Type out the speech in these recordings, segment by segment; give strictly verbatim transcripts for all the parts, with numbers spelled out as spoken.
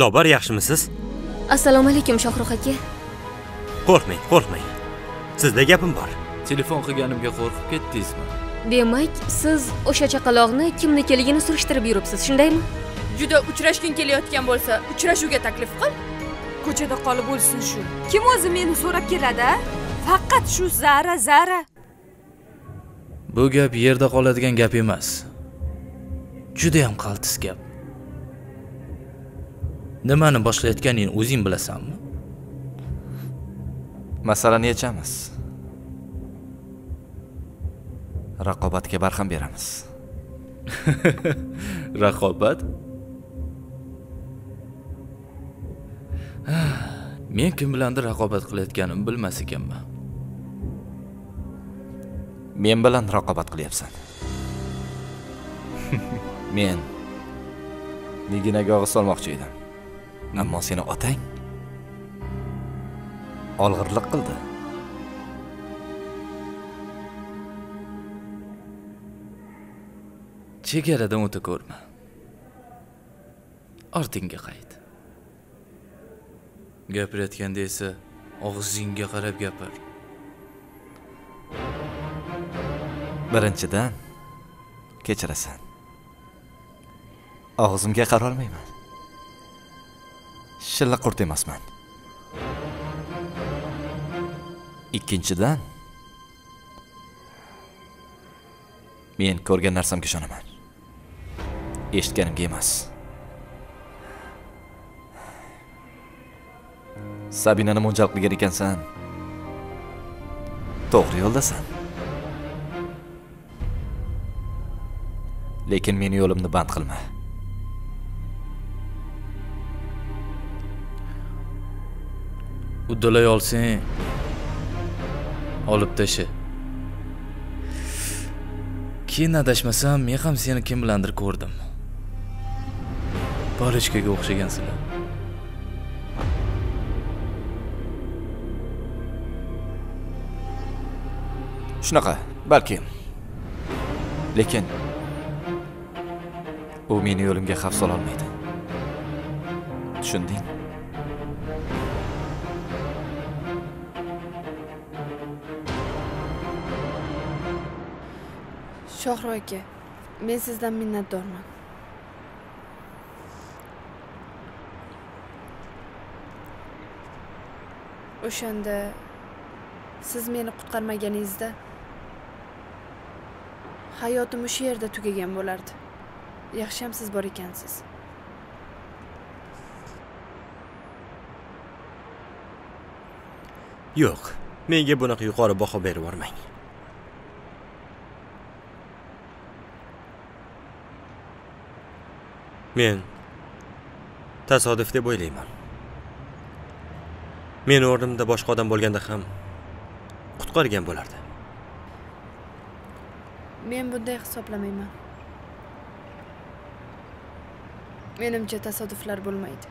Lobar, yaxshimisiz? Assalomu alaykum Shohruh aka. Qo'rqmang, qo'rqmang. Sizda gapim bor. Telefon qilganimga qo'rqib ketdingizmi? Demak, siz o'sha chaqaloqni kimnikiligini surishtirib yuribsiz, shundaymi? Juda uchrashgin kelayotgan bo'lsa, uchrashuvga taklif qil. Ko'chada qolib o'lsin shu. Kim o'zi meni so'rab keladi-a? Faqat shu Zara, Zara. Bu gap yerda qoladigan gap emas. Juda ham qaltis gap. Nimani boshlayotganingni o'zing bilasanmi? Masalani yechamiz. Raqobatga barham beramiz. Raqobat? Men kim bilandir raqobat qilayotganimni bilmas ekanman. Men bilan raqobat qilyapsan. Men niginaga og'iz solmoqchi edim. Ammo seni otang olg'irlik qildi. Chegaradan o'ta ko'rma. Ortingga qayt. Gapirayotganda esa og'zingga qarab gapir. Birinchidan kechirasan. Og'zimga qara olmayman. Shilla qurt emasman. Ikkinchidan men ko'rgan narsamga ishonaman. Eshitganimga emas. Sabinani mo'ljal qilgan ekansan. To'g'ri yo'ldasan. Lekin meni yo'limni band qilma. Uddalay olsang, olib tashi. Keyin adashmasam, men ham seni kim bilandir ko'rdim. Parishkaga o'xshagansizlar. Shunaqa, balki. Lekin u meni yo'limga xavf sola olmaydi. Tushundingmi? Shohruh aka, men sizdan minnatdorman. O'shanda siz meni qutqarmaganingizda hayotim o'sha yerda tugagan bo'lardi. Yaxshi ham siz bor ekansiz. Yo'q, menga bunaqa yuqori baho berib o'rmang. Men tasodif deb o'ylayman. Men o'rnimda boshqa odam bo'lganda ham qutqargan bo'lardi. Men bunday hisoblamayman. Menimcha tasodiflar bo'lmaydi.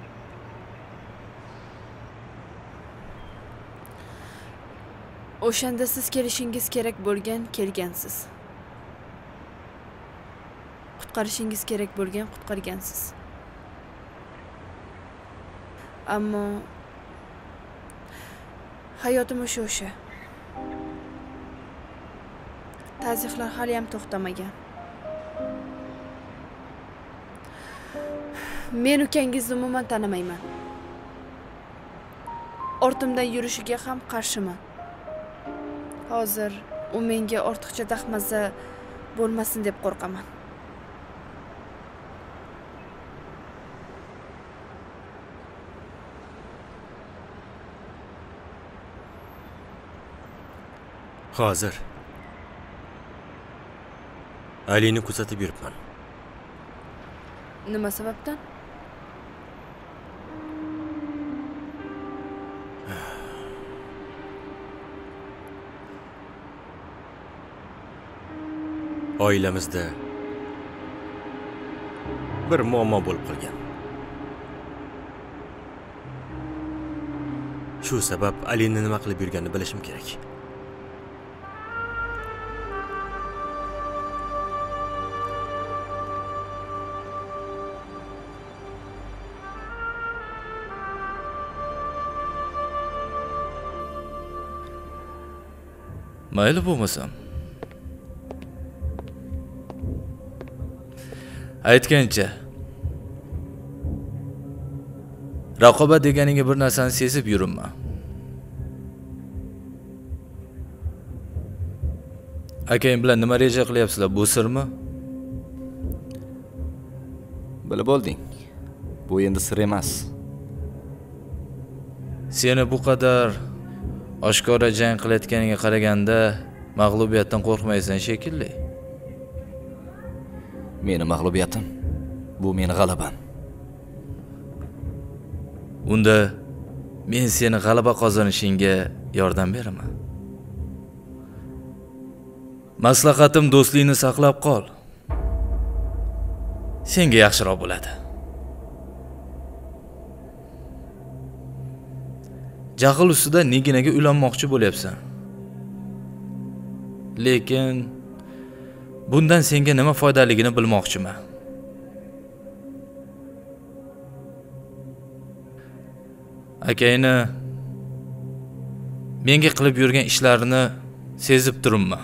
O'shanda siz kelishingiz kerak bo'lgan kelgansiz. Qutqarishingiz kerak bo'lgan qutqargansiz. Ammo hayotim o'sha o'sha. Tazyiqlar hali ham to'xtamagan. Men ukangizni umuman tanimayman. Ortimdan yurishiga ham qarshiman. Hozir u menga ortiqcha dahmaza bo'lmasin deb qo'rqaman. Hozir Alini kuzatib yuribman. Nima sababdan? Oilamizda bir muammo bo'lib qolgan. Shu sabab Alini nima qilib yurganini bilishim kerak. Mayılı bu mısam? Aytgancha. Raqobat deganiga bir narsani sezib yurinma. Akang bilan nima reja qilyapsizlar? Bu sirmi? Bilib olding. Bu endi sir emas. Seni bu kadar oshkora jang qilayotganiga qaraganda mag'lubiyatdan qo'rqmaysan shekilli. Meni mag'lubiyatim, bu meni g'alabam. Unda men seni g'alaba qozonishingga yordam beraman. Maslahatim do'stlikni saqlab qol. Senga yaxshiroq bo'ladi. Jahil ustida neginaga ulanmoqchi bo'lyapsan. Lekin bundan senga nima foydaligini bilmoqchiman. Akayni menga qilib yurgan ishlarini sezib turibman.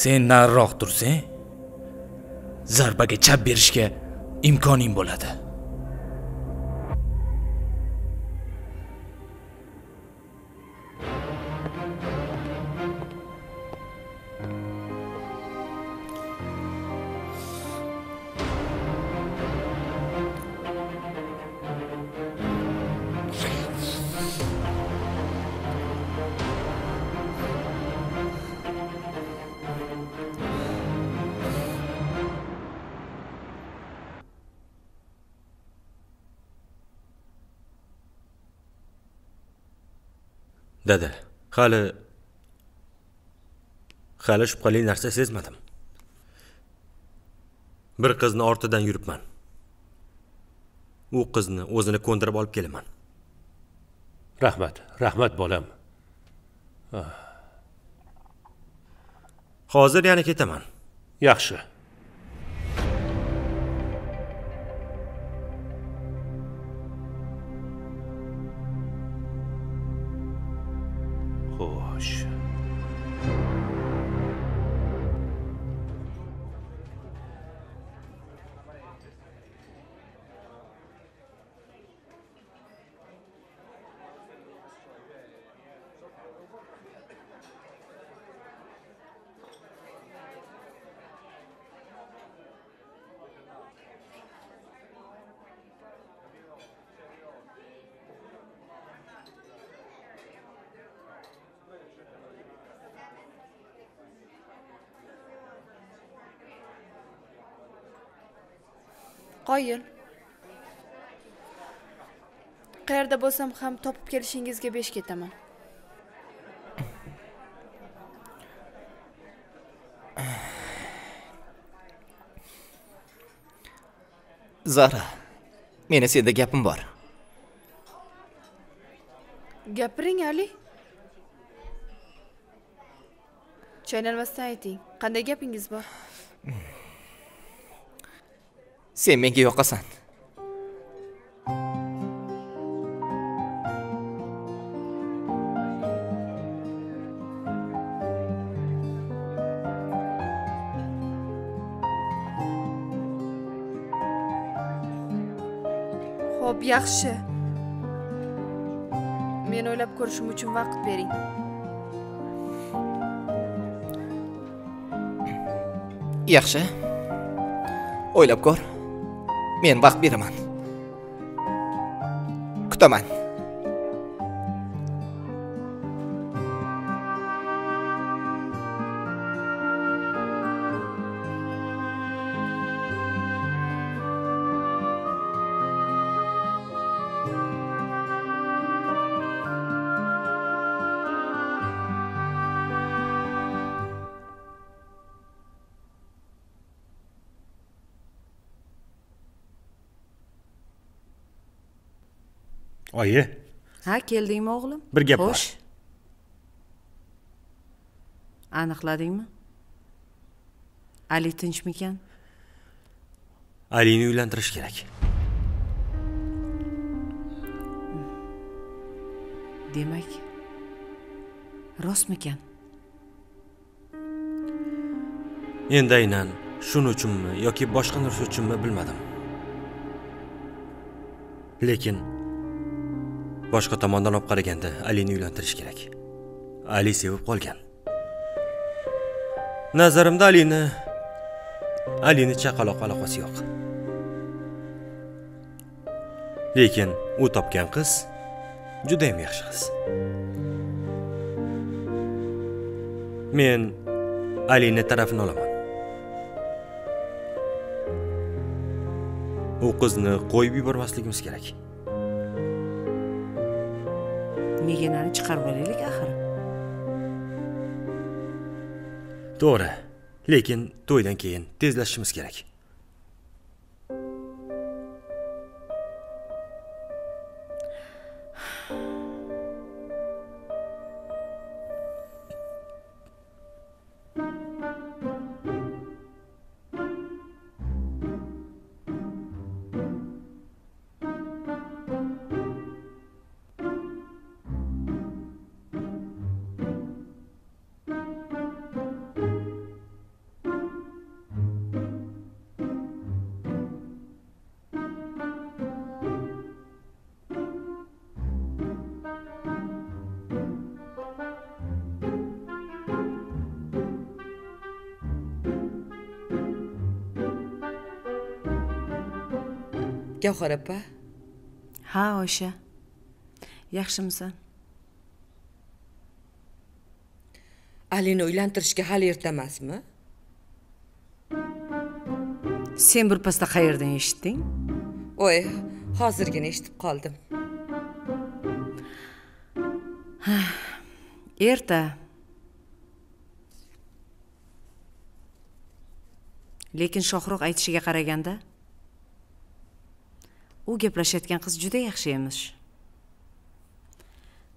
Sen nariroq tursang, zarbaga chap berishga imkoning bo'ladi. Dada, hali hali shubhali narsa sezmadim. Bir qizni ortidan yuribman. U qizni o'zini ko'ndirib olib kelaman. Rahmat, rahmat bolam. Hozir yana ketaman. Yaxshi. Qoyil. Qayerda bo'lsam ham topib kelishingizga besh ketaman. Zara, meni senda gapim bor. Gapiring, Ali. Chaynalmasdan ayting, qanday gapingiz bor? Sen menga yoqasan. Xo'p, yaxshi. Men o'ylab ko'rishim uchun vaqt bering. Yaxshi. O'ylab ko'r. Men vaqt beraman. Kutaman. Oyi. Ha, keldingmi o'g'lim? Bir gap bor. Xo'sh. Aniqladingmi? Ali tinchmikan? Alini uylantirish kerak. Demak, Rostmikan? Endi aynan shuning uchunmi yoki boshqa narsa uchunmi bilmadim. Lekin boshqa tomondan olib qaraganda Alini uylantirish kerak. Ali sevib qolgan. Nazarimda Alini Alini chaqaloq aloqasi yo'q. Lekin u topgan qiz juda ham yaxshi qiz. Men Alini tarafini olaman. U qizni qo'yib yubormasligimiz kerak. Meganani chiqarib olaylik axir. To'g'ri, lekin to'ydan keyin tezlashimiz kerak. Gavhar opa. Ha, Oysha. Yaxshimisan? Alini uylantirishga hali erta emasmi? Sen birpasda qayerdan eshitding? Voy, hozirgina eshitib qoldim. Ha, erta. Lekin Shohruh aytishiga qaraganda u gaplashayotgan qiz juda yaxshi emish.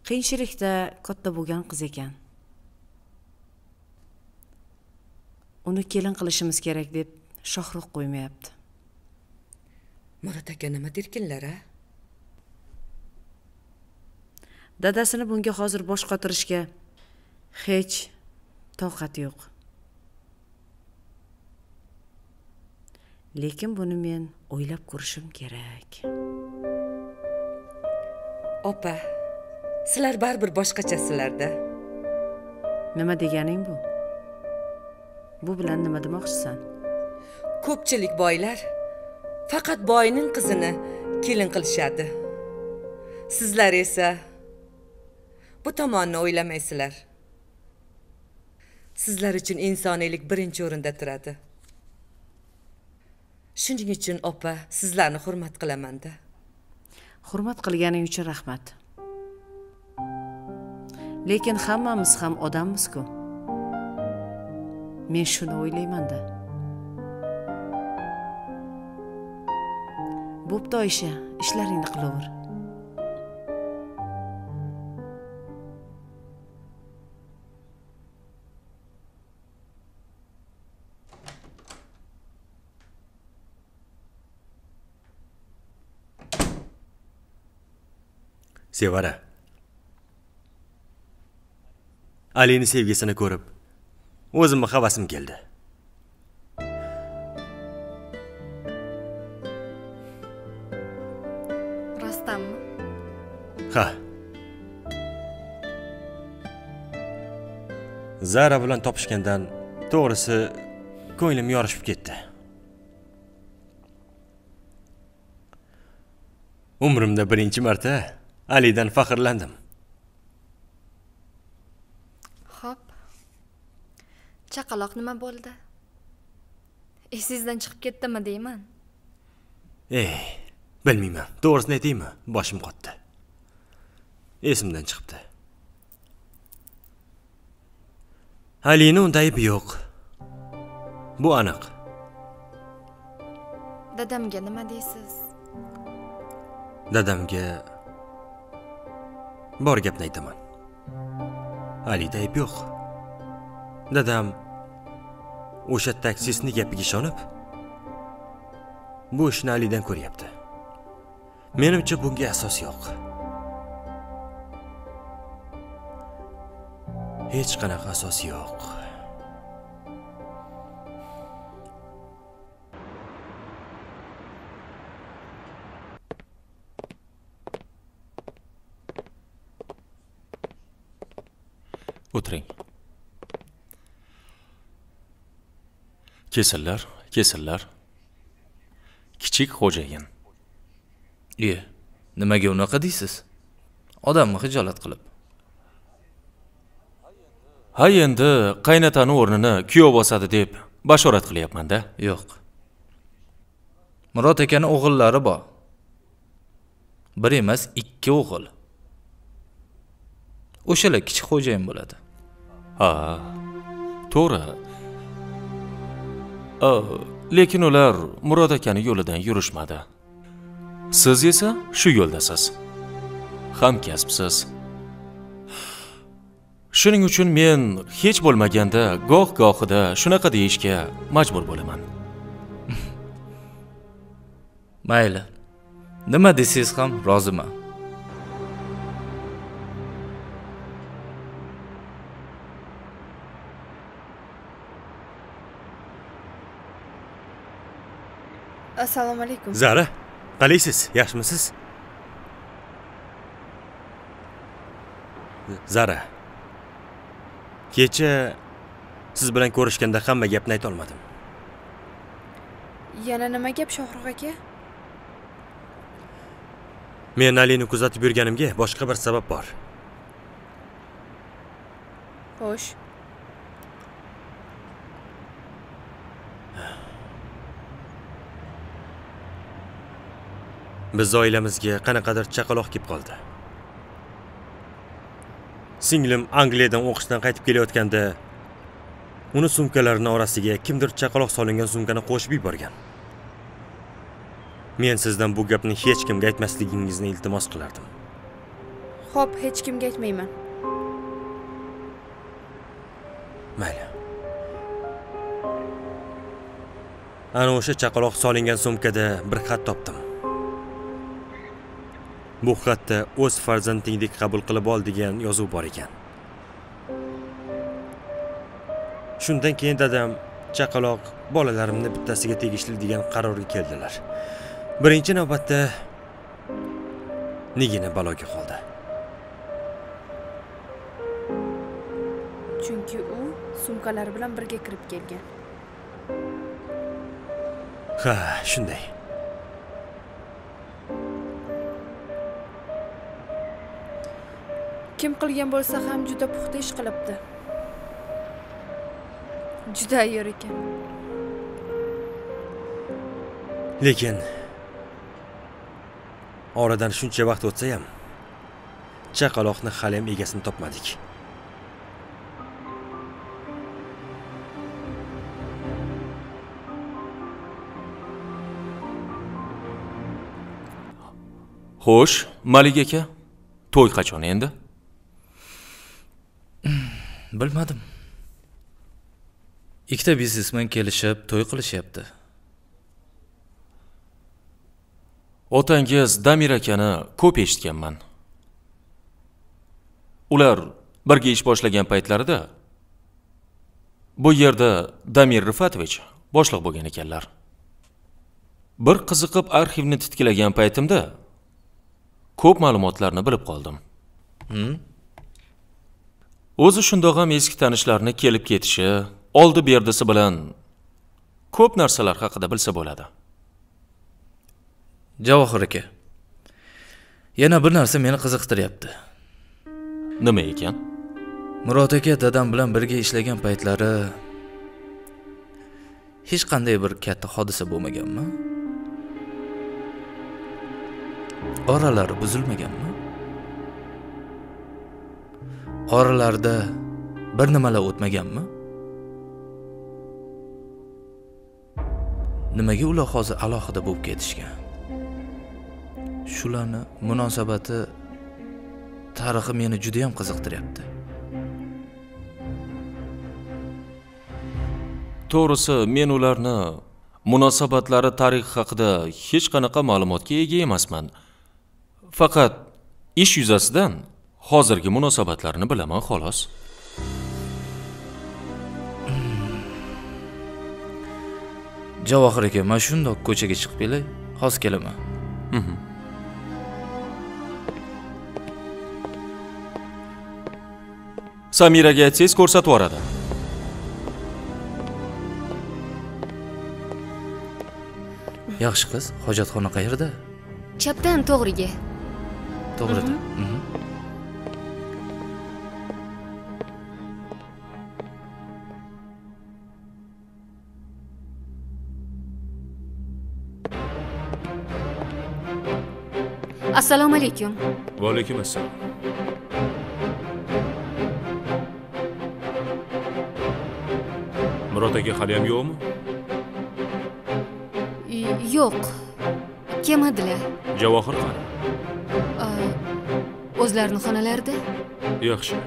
Qiyinchilikda katta bo'lgan qiz ekan. Uni kelin qilishimiz kerak deb Shohruh qo'ymayapti. Murat aka nima derkinlar a? Dadasini bunga hozir bosh qotirishga hech toqati yo'q. Lekin buni men o'ylab ko'rishim kerak. Opa, sizlar baribir boshqachasilarda. Nima deganing bu? Bu bilan nima demoqchisan? Ko'pchilik boylar faqat boyning qizini kelin qilishadi. Sizlar esa bu tomonni o'ylamaysizlar. Sizlar uchun insoniylik birinchi o'rinda turadi. Shuning uchun opa, sizlarni hurmat qilaman-da. Hurmat qilganing uchun rahmat. Lekin hammamiz ham odammiz-ku. Men shuni o'ylayman-da. Bo'pti Oysha, ishlaringni qilaver. Sevara. Alini sevgisini ko'rib, o'zimni havasim keldi. Rostdanmi? Ha. Zara bilan topishgandan to'g'risi ko'nglim yorishib ketdi. Umrimda birinchi marta Alidan faxrlandim. Xo'p. Chaqaloq nima bo'ldi? Esingizdan chiqib ketdimi deyman? Ey, bilmayman. To'g'risini aytaymi? Boshim qotdi. Esimdan chiqibdi. Alini unda aybi yo'q. Bu aniq. Dadamga nima deysiz? Dadamga bor gapni aytaman. Alida ayb yo'q. Dadam o'sha taksistni gapiga ishonib, bu ishni Alidan ko'ryapti. Menimcha bunga asos yo'q. Hech qanaqa asos yo'q. O'tiring. Kesillar, kesillar. Kichik xo'jayin. E, nimaga unaqa deysiz? Odamni hijolat qilib. Hay endi qaynotani o'rnini kuyov bosadi deb bashorat qilyapman-da. Yo'q. Murod akaning o'g'illari bor. Bir emas, ikki o'g'il. O'shalar kichik xo'jayin bo'ladi. Ha, to'g'ri. Lekin ular Murod akaning yo'lidan yurishmadi. Siz esa shu yo'ldasiz. Hamkasbsiz. Shuning uchun men hech bo'lmaganda goh-gohida shunaqa deyishga majbur bo'laman. Mayli. Nima desangiz ham roziman. Assalomu alaykum. Zara, qalaysiz? Yaxshimisiz? Zara. Kecha siz bilan ko'rishganda hamma gapni ayta olmadim. Yana nima gap Shohruh aka? Men Alini kuzatib yurganimga boshqa bir sabab bor. Xo'sh. Biz oilamizga qanaqadir chaqaloq kelib qoldi. Singlim Angliyadan o'qishdan qaytib kelayotganda uni sumkalarining orasiga kimdir chaqaloq solingan sumkani qo'shib yuborgan. Men sizdan bu gapni hech kimga aytmasligingizni iltimos qilardim. Xo'p, hech kimga aytmayman. Mayli. Ana o'sha chaqaloq solingan sumkada bir xat topdim. Bu xatda o'z farzandingdek qabul qilib ol degan yozuv bor ekan. Shundan keyin dadam chaqaloq bolalarimni bittasiga tegishli degan qarorga keldilar. Birinchi navbatda nigina baloga qoldi. Chunki u sumkalar bilan birga kirib kelgan. Ha, shunday. Kim qilgan bo'lsa ham juda puxta ish qilibdi. Juda ayyor ekan. Lekin oradan shuncha vaqt o'tsa ham chaqaloqni hali ham egasini topmadik. Xo'sh, Malik aka, to'y qachon endi? Bilmadim. Ikkita biznesmen kelishib to'y qilishyapti. Otangiz Damir akani ko'p eshitganman. Ular birga ish boshlagan paytlarida bu yerda Damir Rifatovich boshliq bo'lgan ekanlar. Bir qiziqib arxivni titkilagan paytimda ko'p ma'lumotlarni bilib qoldim. Hmm? O'zi shundoq ham eski tanishlarni kelib ketishi, oldi berdisi bilan ko'p narsalar haqida bilsa bo'ladi. Javohir aka, yana bir narsa meni qiziqtiryapti. Nima ekan? Murod aka dadam bilan birga ishlagan paytlari hech qanday bir katta hodisa bo'lmaganmi? Oralari buzilmaganmi? Oralarda bir nimalar o'tmaganmi? Nimaga ular hozir alohida bo'lib ketishgan? Shularni munosabati tarixi meni juda ham qiziqtiryapti. To'g'risi, men ularni munosabatlari tarixi haqida hech qanaqa ma'lumotga ega emasman. Faqat ish yuzasidan hozirgi munosabatlarni bilaman xolos. Javohir aka, men shundoq ko'chaga chiqib kelay, xos kelaman. Samiraga aytsangiz ko'rsatib yuboradi. Yaxshi qiz, hojatxona qayerda? Chapdan to'g'riga. To'g'ridan. Assalomu alaykum. Va alaykum assalom. Murod aka hali ham yo'qmi? Yo'q. Kelmadilar. Javohir qani? O'zlarini xonalarida? Yaxshi.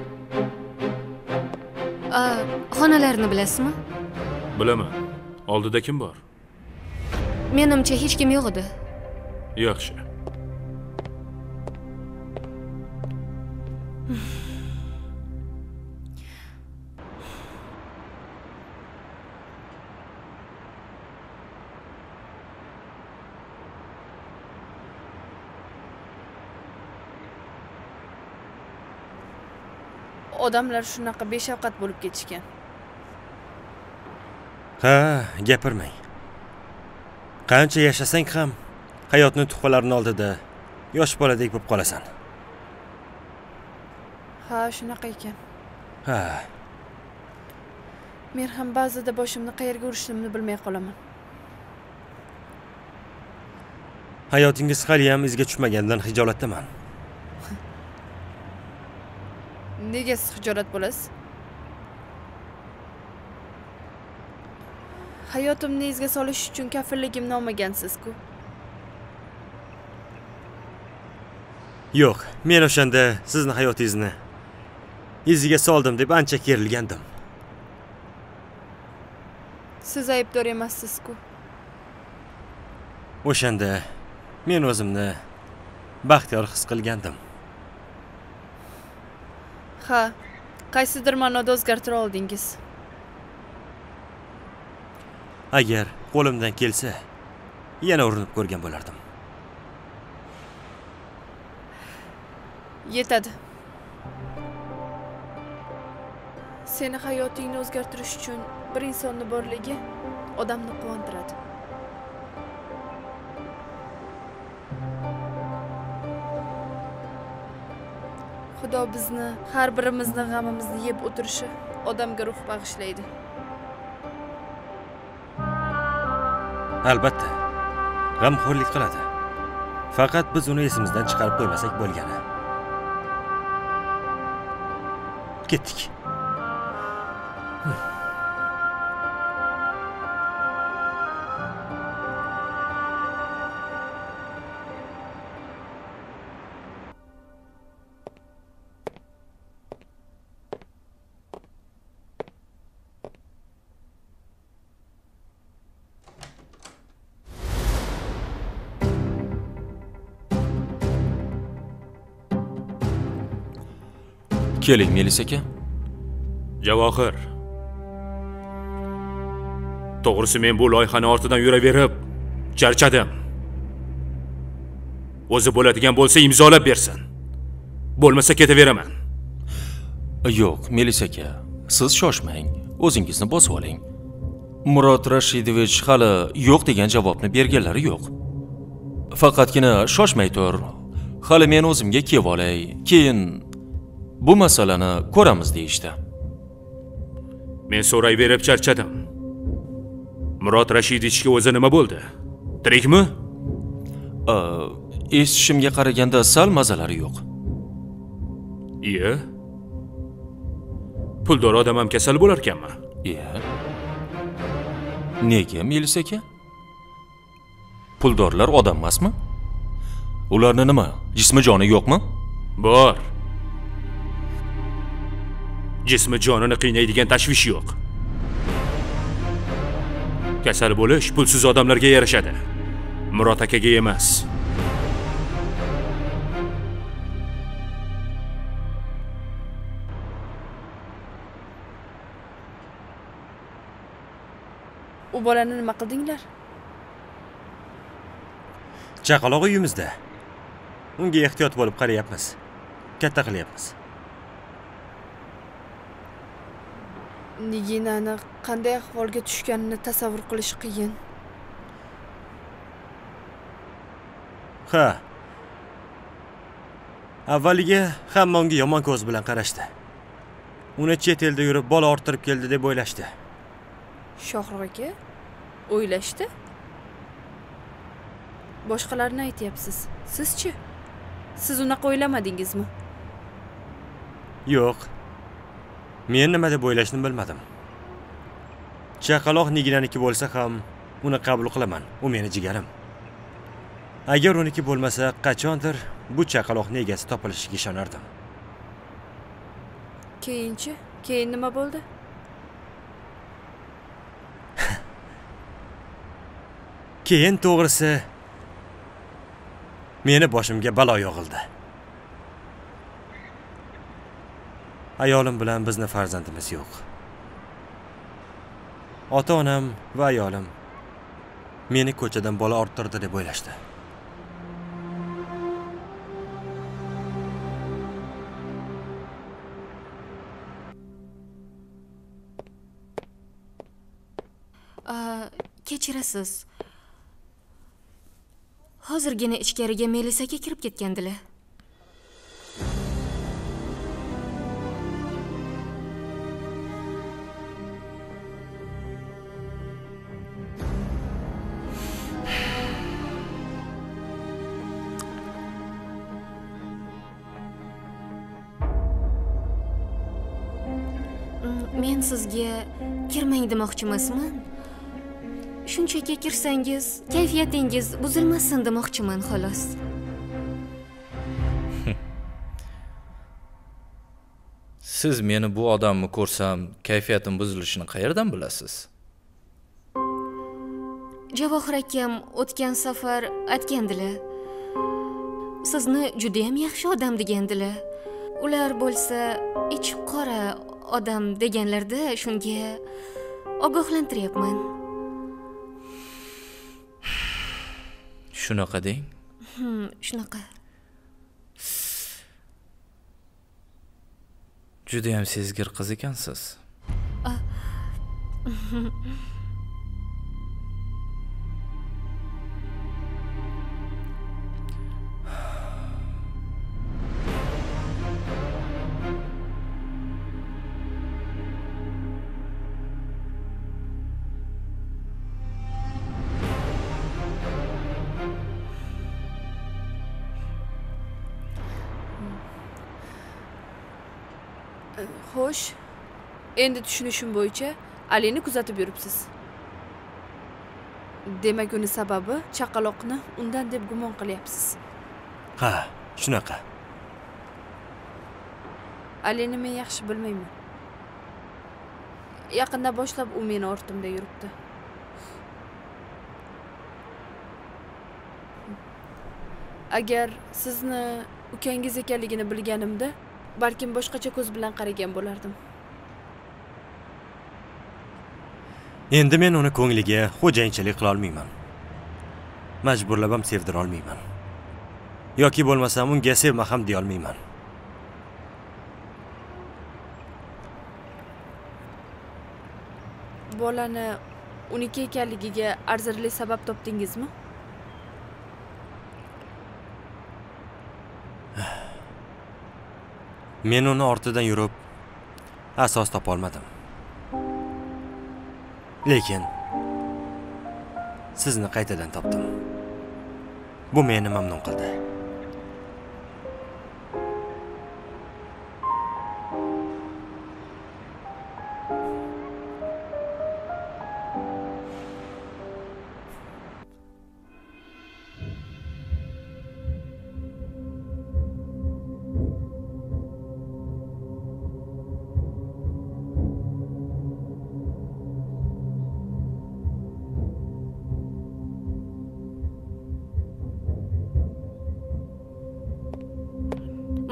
Xonalarini bilasizmi? Bilaman. Oldida kim bor? Menimcha hech kim yo'q edi. Yaxshi. Odamlar shunaqa beshafqat bo'lib ketishgan. Ha, gapirmang. Qancha yashasang ham hayotning tuhfalarining oldida yosh boladek bo'lib qolasan. Ha, shunaqa ekan. Ha. Men ham ba'zida boshimni qayerga urishimni bilmay qolaman. Hayotingiz hali ham izga tushmagandan hijolatdaman. Nega siz hijolat bo'lasiz? Hayotimni izga solish uchun kafilligimni olmagansiz-ku. Yo'q, men o'shanda sizning hayotingizni iziga soldim deb ancha kerilgandim. Siz aybdor emassiz-ku. O'shanda men o'zimni baxtiyor his qilgandim. Ha, qaysidir ma'noda o'zgartira oldingiz. Agar qo'limdan kelsa, yana urinib ko'rgan bo'lardim. Yetadi. Seni hayotingni o'zgartirish uchun bir insonning borligi odamni quvontiradi. Xudo bizni, har birimizni g'amimizni yeb o'tirishi odamga ruh bag'ishlaydi. Albatta, g'amxo'rlik qiladi. Faqat biz uni esimizdan chiqarib qo'ymasak bo'lgani. Ketdik. Keling, Melis aka. Javohir. To'g'risi men bu loyihani ortidan yuraverib, charchadim. O'zi bo'ladigan bo'lsa imzolab bersin. Bo'lmasa ketaveraman. Yo'q, Melis aka, siz shoshmang, o'zingizni bosib oling. Murod Rashidovich hali yo'q degan javobni berganlari yo'q. Faqatgina shoshmay tur. Hali men o'zimga kelib olay, keyin bu masalani ko'ramiz deyishdi. Men so'rayverib charchadim. Murod Rashidovichga o'zi nima bo'ldi? Tirikmi? Eshitishimga qaraganda sal mazalari yo'q. Iya. Puldor odam ham kasal bo'lar ekanmi? Iya. Nega, Melis aka? Puldorlar odam emasmi? Ularning nima, jismi joni yo'qmi? Bor. Jismi jonini qiynaydigan tashvish yo'q. Kasal bo'lish pulsiz odamlarga yarashadi. Murod akaga emas. O balani nima qildinglar? Chaqaloq uyimizda. Unga ehtiyot bo'lib qarayapmiz. Katta qilyapmiz. Niginani qanday ahvolga tushganini tasavvur qilish qiyin. Ha. Avvaliga hamma unga yomon ko'z bilan qarashdi. Uni chet elda yurib bola orttirib keldi deb o'ylashdi. Shohro'ga o'ylashdi. Boshqalarni aytayapsiz. Sizchi? Siz unaqa o'ylamadingizmi? Yo'q. Men nima deb o'ylashni bilmadim. Chaqaloq niginaniki bo'lsa ham uni qabul qilaman. U meni jigarim. Agar uniki bo'lmasa, qachondir bu chaqaloqning egasi topilishiga ishonardim. Keyinchi, keyin nima bo'ldi? Keyin to'g'risi meni boshimga balo yog'ildi. Ayolim bilan bizni farzandimiz yo'q. Ota-onam va ayolim meni ko'chadan bola orttirdi deb o'ylashdi. Kechirasiz. Hozirgina ichkariga Melisaga kirib ketgandilar. Men sizga kirmang demoqchimasman. Shunchaki kirsangiz, kayfiyatingiz buzilmasin demoqchiman xolos. Siz meni bu odamni ko'rsam, kayfiyatim buzilishini qayerdan bilasiz? Javohir akam o'tgan safar aytgandilar. Sizni juda ham yaxshi odam degandilar. Ular bo'lsa, ich qora odam deganlarda shunga ogohlantiryapman. Shunaqa deng? Hmm, shunaqa. Juda ham sezgir qiz ekansiz. Xo'sh, endi tushunishim bo'yicha Alini kuzatib yuribsiz. Demak, uni sababi chaqaloqni undan deb gumon qilyapsiz. Ha, shunaqa. Alini men yaxshi bilmayman. Yaqinda boshlab u meni ortimda yuribdi. Agar sizni ukangiz ekanligini bilganimda balkim boshqacha ko'z bilan qaragan bo'lardim. Endi men uni ko'ngliga xo'jayinchilik qila olmayman. Majburlab ham sevdira olmayman. Yoki bo'lmasam unga sevma ham deya olmayman. Bolani uniki ekanligiga arzirli sabab topdingizmi? Men uni ortidan yurib asos topa olmadim. Lekin sizni qaytadan topdim. Bu meni mamnun qildi.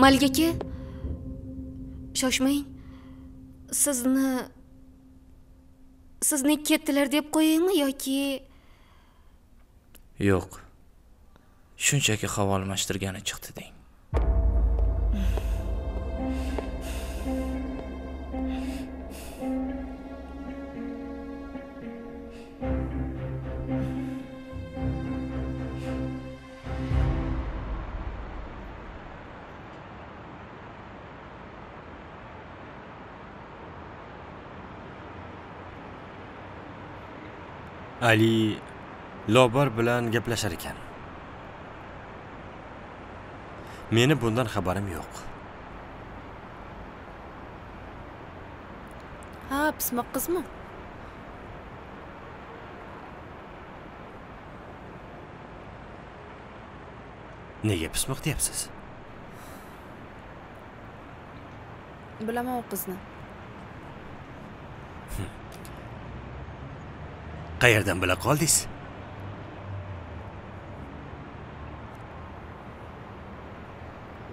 Malgaka, shoshmang. Sizni sizni ketdilar deb qo'yingmi yoki? Yo'q. Shunchaki havo almashtirgani chiqdi deng. Ali Lobar bilan gaplashar ekan. Meni bundan xabarim yo'q. Ha, pismoq qizmi? Nega pismoq deyapsiz? Bilaman u qizni. Qayerdan bila qoldingiz?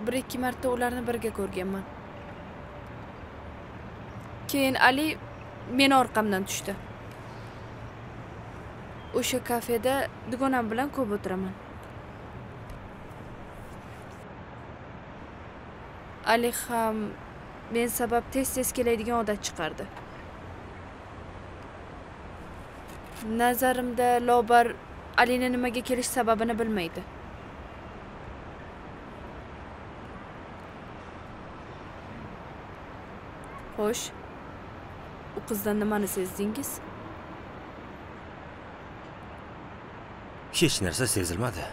Bir ikki marta ularni birga ko'rganman. Keyin Ali meni orqamdan tushdi. O'sha kafeda dugonam bilan ko'p o'tiraman. Ali ham men sabab tez-tez keladigan odat chiqardi. Nazarimda Lobar Alini nimaga kelish sababini bilmaydi. Xo'sh, u qizdan nimani sezdingiz? Hech narsa sezilmadi.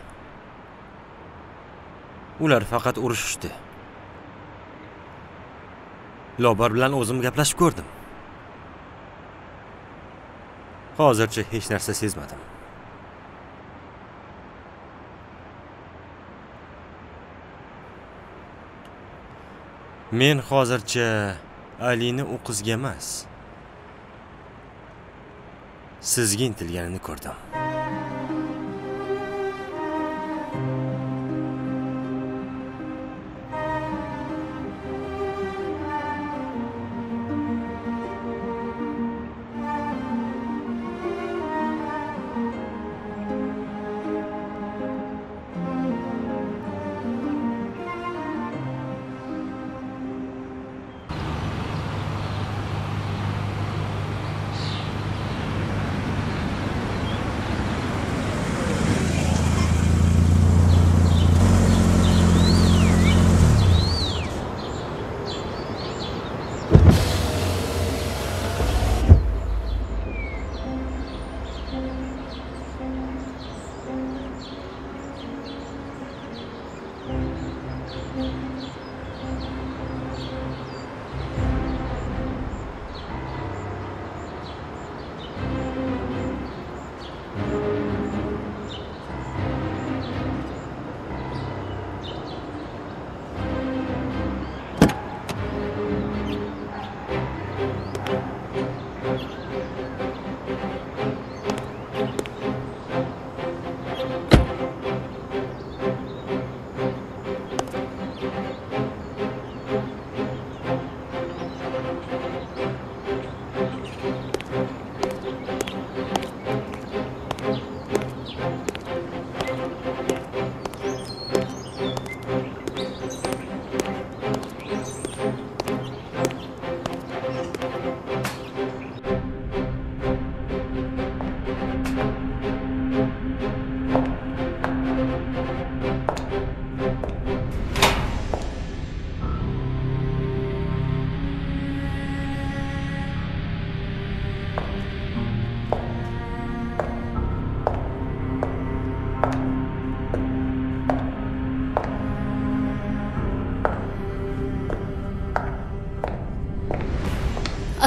Ular faqat urushishdi. Lobar bilan o'zim gaplashib ko'rdim. Hozircha hech narsa sezmadim. Men hozircha Alini u qizga emas, sizga intilganini ko'rdim.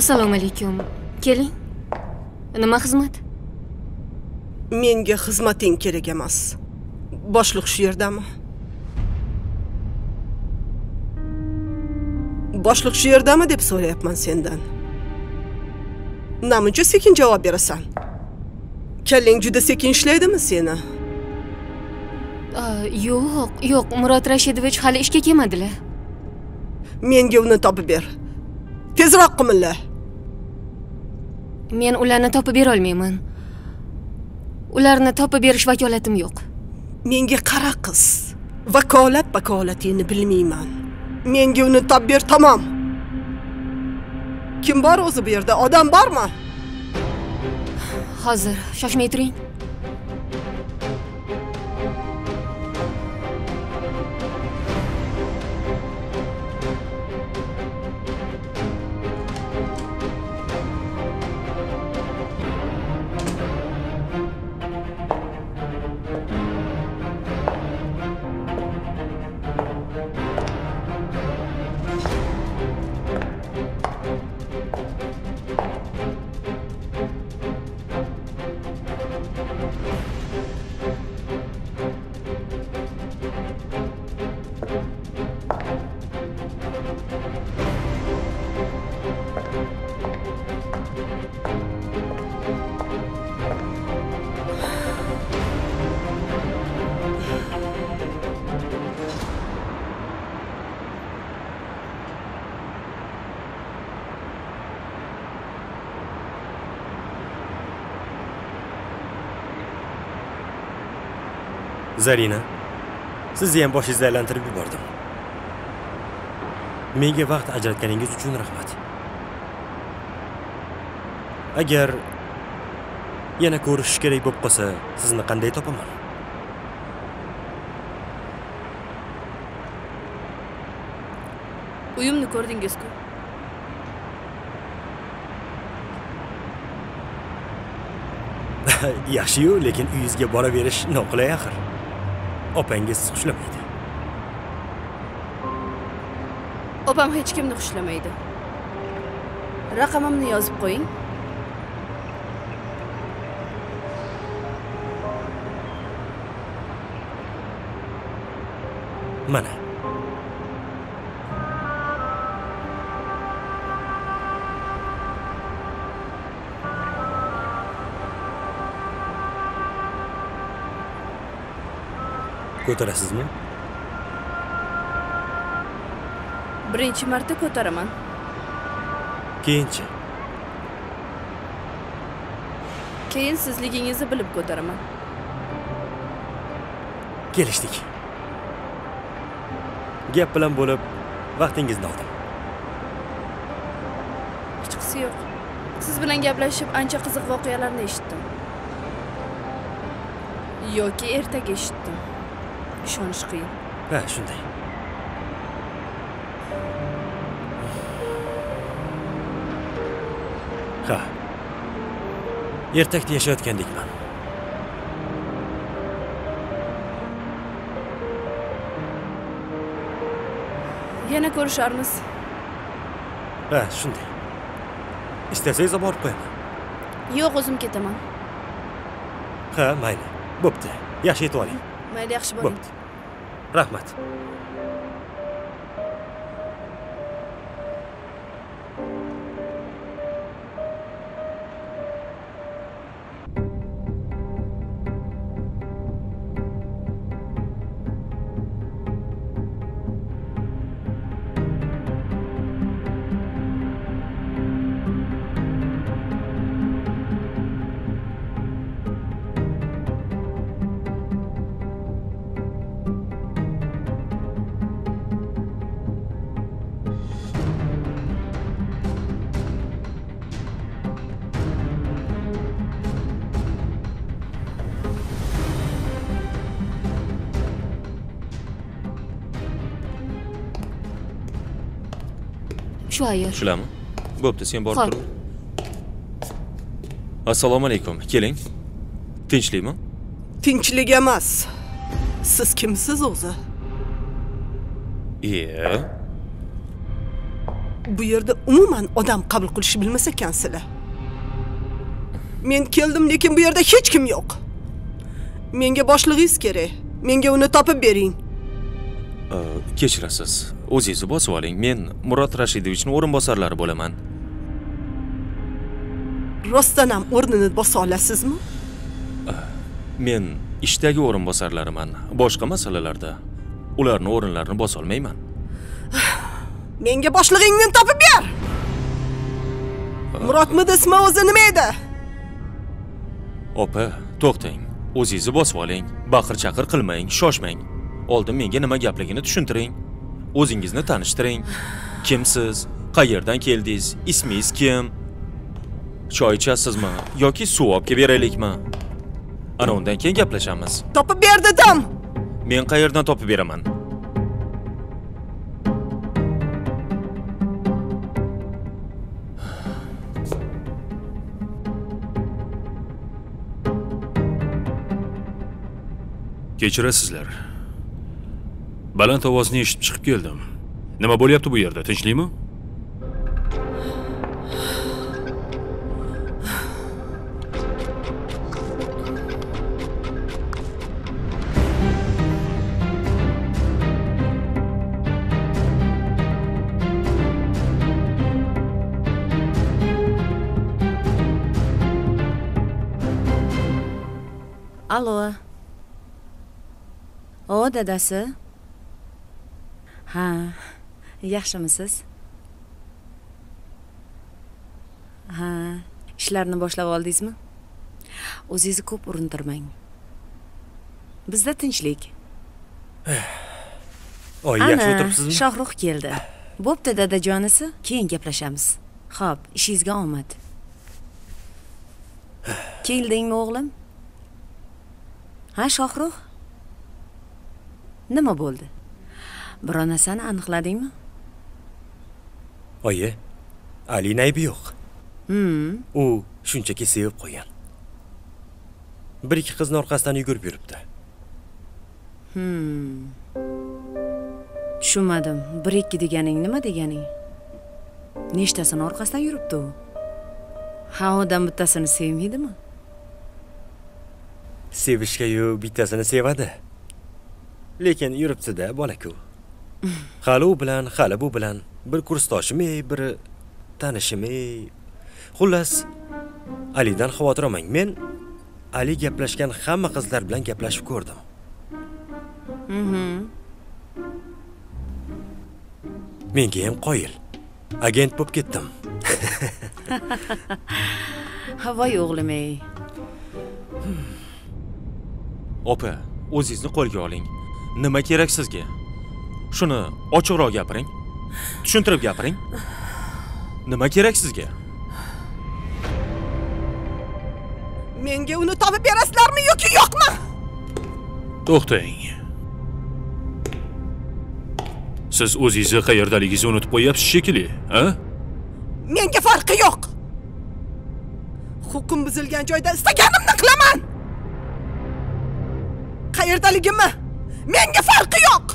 Assalomu alaykum. Keling. Nima xizmat? Menga xizmating kerak emas. Boshliq shu yerdami? Boshliq shu yerdami deb so'rayapman sendan. Namuncha sekin javob berasan? Kallang juda sekin ishlaydimi seni? Yo'q, yo'q, Murod Rashidovich hali ishga kelmadilar. Menga uni topib ber. Tezroq qimilla. Men ularni topib bera olmayman. Ularni topib berish vakolatim yo'q. Menga qara qiz. Vakolat vakolatingni bilmayman. Menga uni topib ber, tamam. Kim bor o'zi bu yerda? Odam bormi? Hozir shoshmay turing. Zarina, sizni ham boshingizni aylantirib yubordim. Menga vaqt ajratganingiz uchun rahmat. Agar yana ko'rishish kerak bo'lib qolsa, sizni qanday topaman? Uyimni ko'rdingiz-ku? Yaxshi-yu, lekin uyingizga boraverish noqulay axir. Opangiz xushlamaydi. Opam hech kimni xushlamaydi. Raqamimni yozib qo'ying. Mana. Ko'tarasizmi? Birinchi marta ko'taraman. Keyinchi. Keyin sizligingizni bilib ko'taraman. Kelishdik. Gap bilan bo'lib, vaqtingizni oldim. Hech qisi yo'q. Siz bilan gaplashib, ancha qiziq voqealarni eshitdim. Yoki ertaga eshitdim. İşonish qiyin. Ha, shunday. Ha. Ertakda yashayotgandekman. Yana ko'risharmiz. Ha, shunday. İstasangiz borib qo'yaman. Yo'q, o'zim ketaman. Ha, mayli. Bo'pti. Yaxshi yetib oling. Mayli, yaxshi bo'ling. Rahmat. Shuayer. Shulami? Bo'pti, sen borib tur. Assalomu alaykum. Keling. Tinchlikmi? Tinchlik emas. Siz kimsiz o'zi? E. Bu yerda umuman odam qabul qilish bilmasa ekansizlar. Men keldim, lekin bu yerda hech kim yo'q. Menga boshlig'ingiz kerak. Menga uni topib bering. Kechirasiz. O'zingizni bosib oling. Men Murod Rashidovichning o'rinbosarlari bo'laman. Rostdan ham o'rnini bosa olasizmi? Men ishdagi o'rinbosarlariman. Boshqa masalalarda ularning o'rinlarini bosa olmayman. Menga boshlig'ingni topib ber. Murod midismi o'zi nimada? Opa, to'xtang. O'zingizni bosib oling. Baqir-chaqir qilmang, shoshmang. Oldin menga nima gapligini tushuntiring. O'zingizni tanishtiring. Kimsiz? Qayerdan keldingiz? Ismingiz kim? Choy ichasizmi yoki suv olib beraylikmi? Ana undan keyin gaplashamiz. Topib ber dedim. Men qayerdan topib beraman? Kechirasizlar. Baland ovozni eshitib chiqib keldim. Nima bo'lyapti bu yerda? Tinchlikmi? Alo. O dadasi? Ha, yaxshimisiz? Ha, ishlarni boshlab oldingizmi? O'zingizni ko'p urintirmang. Bizda tinchlik. Oy, yaxshi o'tiribsizmi? Shohruh keldi. Bo'pti dadajonisi, keyin gaplashamiz. Xo'p, ishingizga omad. Keldingmi o'g'lim? Ha, Shohruh? Nima bo'ldi? Biror narsani aniqladingmi? Oyi, Alina aybi yo'q. Hmm. U shunchaki sevib qo'ygan. Bir ikki qizning orqasidan yugurib yuribdi. Hmm. Tushunmadim. Bir ikki deganing nima deganing? Nechtasini orqasidan yuribdi u? Ha, odam bittasini sevmaydimi? Sevishga-yu bittasini sevadi. Lekin yuribdi-da bola-ku. Hali u bilan, hali bu bilan bir kursdoshimay, bir tanishimay. Xullas, Alidan xavotir olmang. Men Ali gaplashgan hamma qizlar bilan gaplashib ko'rdim. Mhm. Menga ham qoyil. Agent bo'lib ketdim. Voy o'g'limey. Opa, o'zingizni qo'lga oling. Nima kerak sizga? Shuni ochiqroq gapiring. Tushuntirib gapiring. Nima kerak sizga? Menga uni topib berasizlarmi yoki yo'qmi? To'xtang. Siz o'zingizni qayerdaligingizni unutib qo'yapsiz shekilli, ha? Menga farqi yo'q. Huquqim buzilgan joyda istaganimni qilaman. Qayerdaligimni menga farqi yo'q.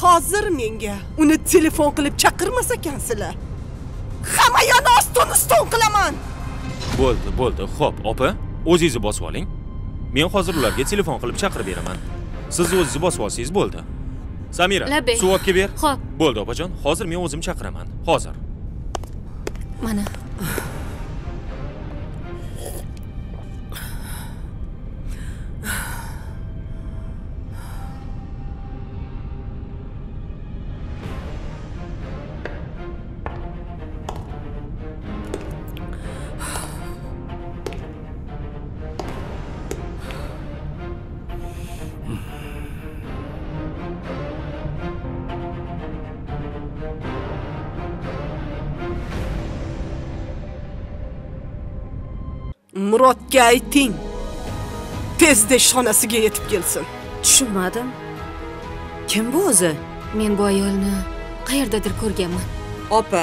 Hozir menga uni telefon qilib chaqirmasa ekansizlar. Hamma yonni ostin-ustin qilaman. Bo'ldi, bo'ldi. Xo'p, opa, o'zingizni bosib oling. Men hozir ularga telefon qilib chaqirib beraman. Siz o'zingiz bosib olsangiz bo'ldi. Samira, suv olib ber. Xo'p. Bo'ldi, opajon. Hozir men o'zim chaqiraman. Hozir. Mana. Murodga ayting. Tezda shonasiga yetib kelsin. Tushunmadim. Kim bu o'zi? Men bu ayolni qayerdadir ko'rganman. Opa,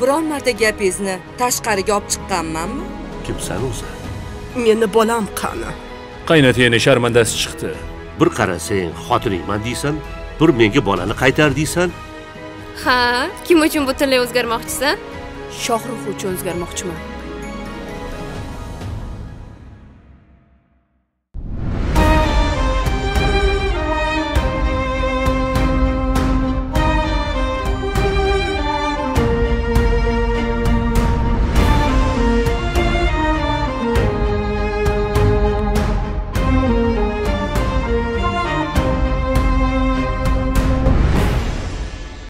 biron marta gapingizni tashqariga olib chiqqanmanmi? Kimsan o'zi? Meni bolam qani? Qaynotangni sharmandasi chiqdi. Bir qarasang, xotiningman deysan, bir menga bolani qaytar deysan. Ha, kim uchun butunlay o'zgarmoqchisan? Shohruh uchun o'zgarmoqchiman.